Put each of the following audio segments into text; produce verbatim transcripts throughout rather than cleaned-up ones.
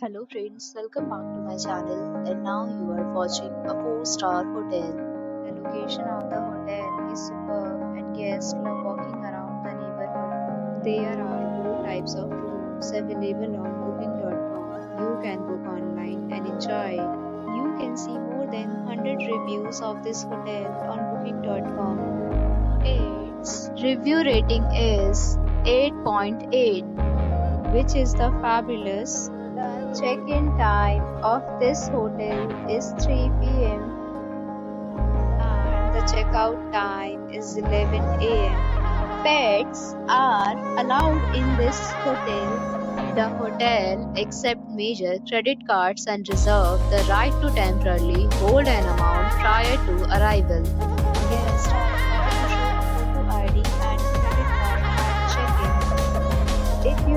Hello friends, welcome back to my channel, and now you are watching a four star hotel. The location of the hotel is superb and guests love walking around the neighborhood. There are four types of rooms available on booking dot com. You can book online and enjoy. You can see more than one hundred reviews of this hotel on booking dot com. Its review rating is eight point eight, which is the fabulous. The check-in time of this hotel is three p m and the check-out time is eleven a m Pets are allowed in this hotel. The hotel accepts major credit cards and reserves the right to temporarily hold an amount prior to arrival. Guests are required to show photo I D and credit card at check-in. If you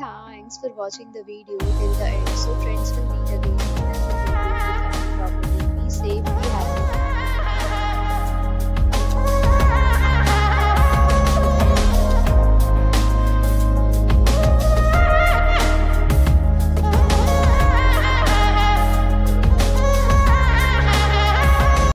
Thanks for watching the video till the end. So friends, will meet again. Be safe.